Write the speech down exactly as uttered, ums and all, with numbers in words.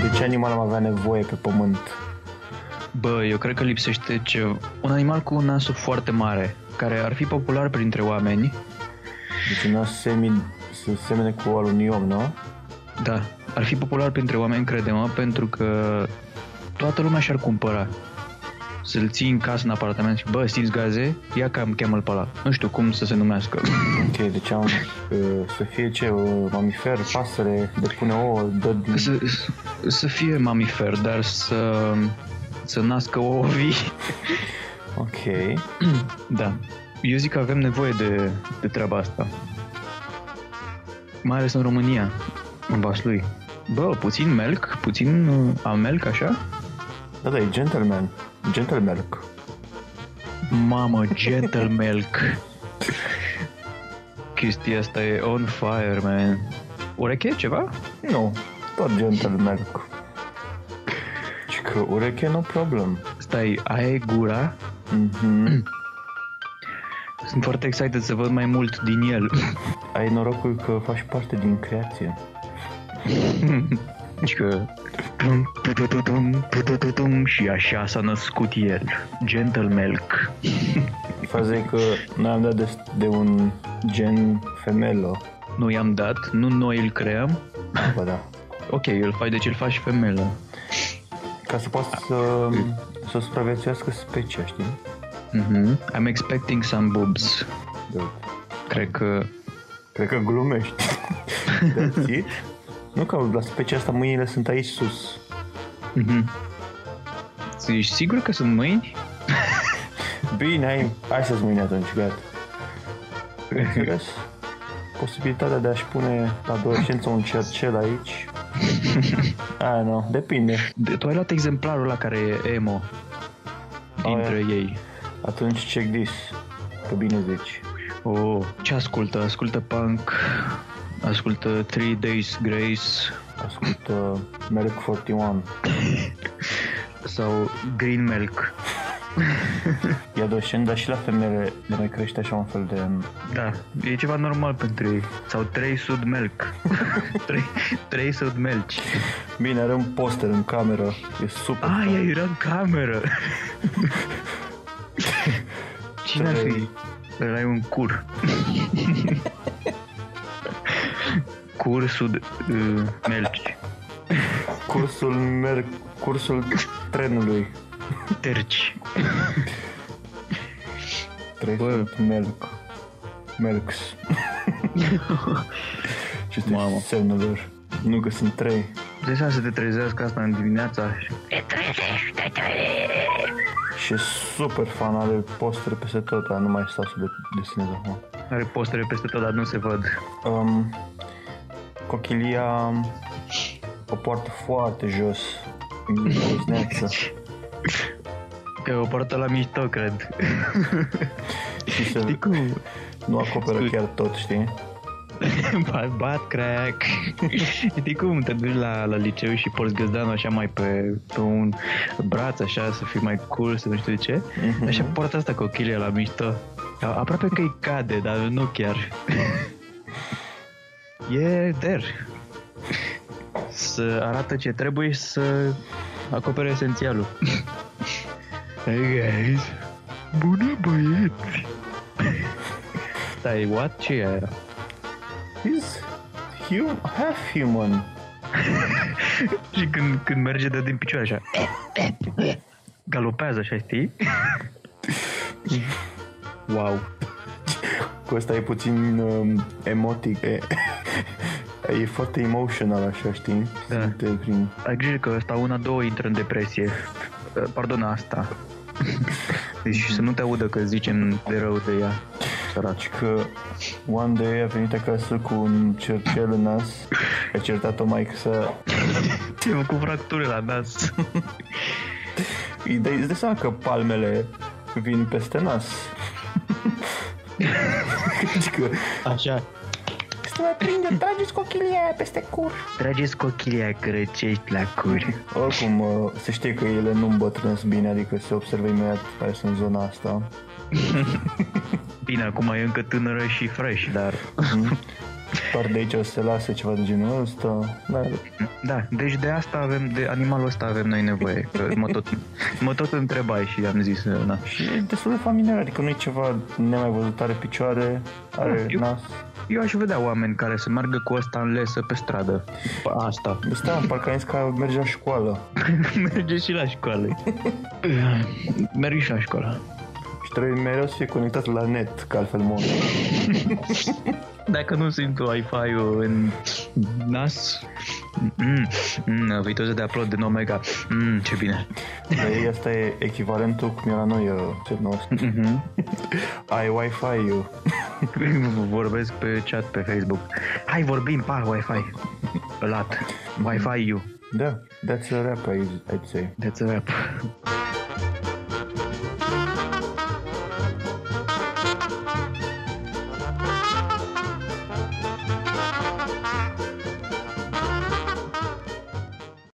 De ce animal am avea nevoie pe pământ? Bă, eu cred că lipsește ce... un animal cu un nasul foarte mare, care ar fi popular printre oameni. Deci un nas semi... se semene cu al unui om, nu? Da, ar fi popular printre oameni, crede-mă, pentru că toată lumea și-ar cumpăra. Să-l ții în casă, în apartament și, bă, simți gaze? Ia cam, cheamă-l pe ăla. Nu știu cum să se numească. Ok, deci am, să fie ce, mamifer, pasăre, depune ouă, dă din... Să, să fie mamifer, dar să... să nască ouă vii. Ok. Da. Eu zic că avem nevoie de, de treaba asta. Mai ales în România, în Vaslui. Bă, puțin melc, puțin amelc, așa? Da, da, e gentleman. Gentle Melc. Mamă, Gentle Melc. Chestia asta e on fire, man. Ureche, ceva? Nu, tot Gentle Melc. Și că ureche, no problem. Stai, aia e gura? Mm-hmm. Sunt foarte excited să văd mai mult din el. Ai norocul că faci parte din creație. Și că... și așa s-a născut el, Gentle Melc. Faza e că noi am dat de, de un gen femelo. Nu i-am dat, nu noi îl creăm. Ba da. Ok, îl faci, deci îl faci femelă. Ca să poată să, să supraviețuiască specia, știi? Mm-hmm. I'm expecting some boobs. Da. Cred că... Cred că glumești. That's Nu că la specia asta mâinile sunt aici sus. Mm-hmm. Ești sigur că sunt mâini? Bine, hai, hai să-ți mâini atunci, gata. Înțeles? Posibilitatea de a-și pune la adolescență un cercel aici. Ah, nu, depinde. De, tu ai luat exemplarul ăla care e emo. Dintre aia. Ei. Atunci check this. Că bine zici. Oh, ce ascultă? Ascultă punk... Ascultă Three Days Grace. Ascultă Melc patruzeci și unu. Sau Green Melc. E adolescent, dar și la femeile le mai crește așa un fel de... Da, e ceva normal pentru ei. Sau trei sud Melc. Trei, trei sud Melci. Bine, are un poster în cameră. E super. Ah, ea era în cameră. Cine ar fi? Ăla e un cur. Cursul de, uh, Melci. Cursul merg, cursul trenului. Terci. Trebuie Melc. Melcs. Ce este semnul lor? Nu că sunt trei. Deja să te trezească asta în dimineața. Te trezești, te trezești. Și super fan, are postere peste tot, dar nu mai stau să le desenez acum. Are postere peste tot, dar nu se văd. Um, Cochilia o poartă foarte jos. Că o poartă la mișto, cred. Și se... nu acoperă Scuze. Chiar tot, știi? Bat crack. Știi cum te duci la, la liceu și porți găzdanul așa mai pe, pe un braț, așa, să fii mai cool, să nu știu ce. Mm-hmm. Așa poartă asta cochilia la mișto. Aproape că îi cade, dar nu chiar. E der. Să arată ce trebuie și să acopere esențialul. Hey guys. Bună băieți. Stai, what? Ce era? He's hum- half human. Și când, când merge de din picioare așa. Galopează așa, știi? Wow. Cu ăsta e puțin um, emotic. E, e foarte emotional așa, știi? Da. Prin... Ai grijă că ăsta una, două intră în depresie. Pardon, asta. Deci să nu te audă că zicem de rău de ea. Săraci că one day a venit acasă cu un cercel în nas. A certat-o maică-sa. Te-ai făcut fracturi la nas. Îi dai seama că palmele vin peste nas. Că... Așa. Să mă prinde, trageți cochilia aia peste cur. Trageți cochilia că răcești la cur. Oricum, se știe că ele nu îmbătrânesc bine. Adică se observă imediat care sunt zona asta. Bine, acum e încă tânără și fresh, dar... Doar de aici o să se lasă ceva de genul ăsta. Dar... Da, deci de asta avem, de animalul ăsta avem noi nevoie. Mă tot, mă tot întrebai și am zis, na. Și e destul de familiar, adică nu e ceva nemai văzut, are picioare, are eu, nas. Eu aș vedea oameni care să meargă cu ăsta în lesă pe stradă. Asta. Stai, parcă am zis că merge la școală. Merge și la școală. Mergi și la școală. Și trebuie mereu să fie conectat la net, că altfel mor. Dacă nu simt Wi-Fi-ul în nas, mm, mm, viteză de upload din Omega, mm, ce bine. Ei, asta e echivalentul cum e la noi, cel nostru. Mm-hmm. Ai Wi-Fi-ul. Vorbesc pe chat pe Facebook. Hai, vorbim, pa, Wi-Fi. Lat, Wi-Fi-ul. Da, that's a wrap, I'd say. That's a wrap.